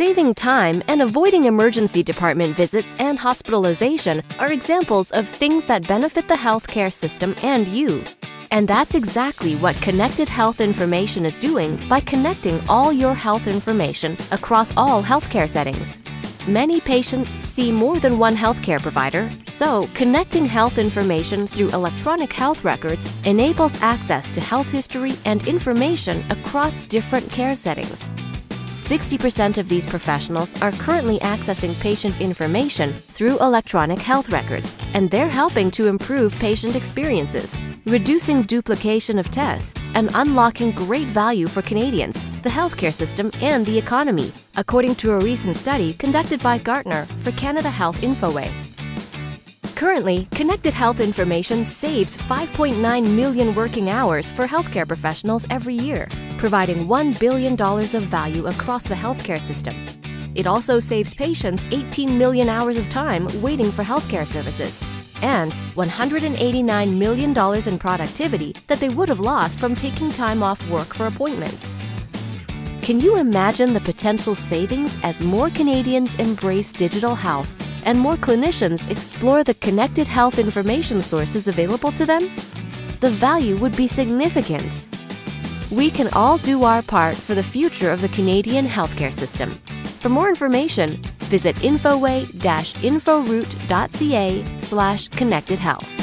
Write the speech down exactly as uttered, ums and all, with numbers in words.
Saving time and avoiding emergency department visits and hospitalization are examples of things that benefit the healthcare system and you. And that's exactly what Connected Health Information is doing by connecting all your health information across all healthcare settings. Many patients see more than one healthcare provider, so connecting health information through electronic health records enables access to health history and information across different care settings. sixty percent of these professionals are currently accessing patient information through electronic health records, and they're helping to improve patient experiences, reducing duplication of tests, and unlocking great value for Canadians, the healthcare system, and the economy, according to a recent study conducted by Gartner for Canada Health Infoway. Currently, Connected Health Information saves five point nine million working hours for healthcare professionals every year, providing one billion dollars of value across the healthcare system. It also saves patients eighteen million hours of time waiting for healthcare services, and one hundred eighty-nine million dollars in productivity that they would have lost from taking time off work for appointments. Can you imagine the potential savings as more Canadians embrace digital health and more clinicians explore the connected health information sources available to them? The value would be significant. We can all do our part for the future of the Canadian healthcare system. For more information, visit infoway dash inforoute dot c a slash connected health.